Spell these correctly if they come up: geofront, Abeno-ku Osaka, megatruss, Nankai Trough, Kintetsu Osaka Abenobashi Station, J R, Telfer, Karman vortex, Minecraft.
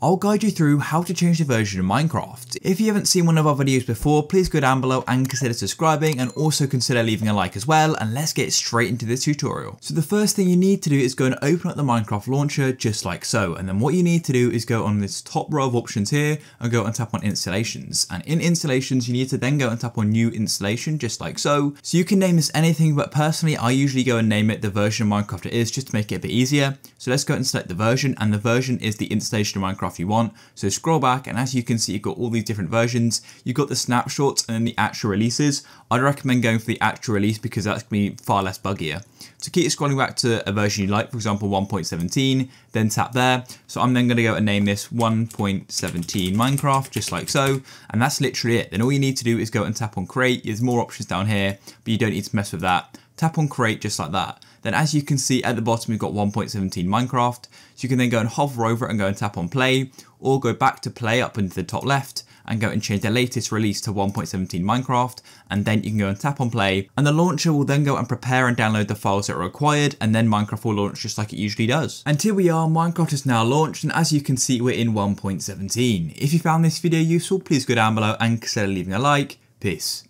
I'll guide you through how to change the version of Minecraft. If you haven't seen one of our videos before, please go down below and consider subscribing, and also consider leaving a like as well, and let's get straight into this tutorial. So the first thing you need to do is go and open up the Minecraft launcher just like so, and then what you need to do is go on this top row of options here and go and tap on installations, and in installations you need to then go and tap on new installation just like so. So you can name this anything, but personally I usually go and name it the version of Minecraft it is just to make it a bit easier. So let's go and select the version, and the version is the installation of Minecraft you want. So scroll back, and as you can see you've got all these different versions. You've got the snapshots and then the actual releases. I'd recommend going for the actual release because that's going to be far less buggier. So keep scrolling back to a version you like, for example 1.17, then tap there. So I'm then going to go and name this 1.17 Minecraft just like so, and that's literally it. Then all you need to do is go and tap on create. There's more options down here but you don't need to mess with that. Tap on create just like that. Then as you can see at the bottom we've got 1.17 Minecraft, so you can then go and hover over it and go and tap on play, or go back to play up into the top left and go and change the latest release to 1.17 Minecraft, and then you can go and tap on play, and the launcher will then go and prepare and download the files that are required, and then Minecraft will launch just like it usually does. And here we are, Minecraft is now launched, and as you can see we're in 1.17. If you found this video useful, please go down below and consider leaving a like. Peace.